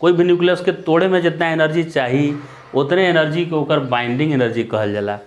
कोई भी न्यूक्लियस के तोड़े में जितना एनर्जी चाहिए उतने एनर्जी के होकर बाइंडिंग एनर्जी कहल जाला।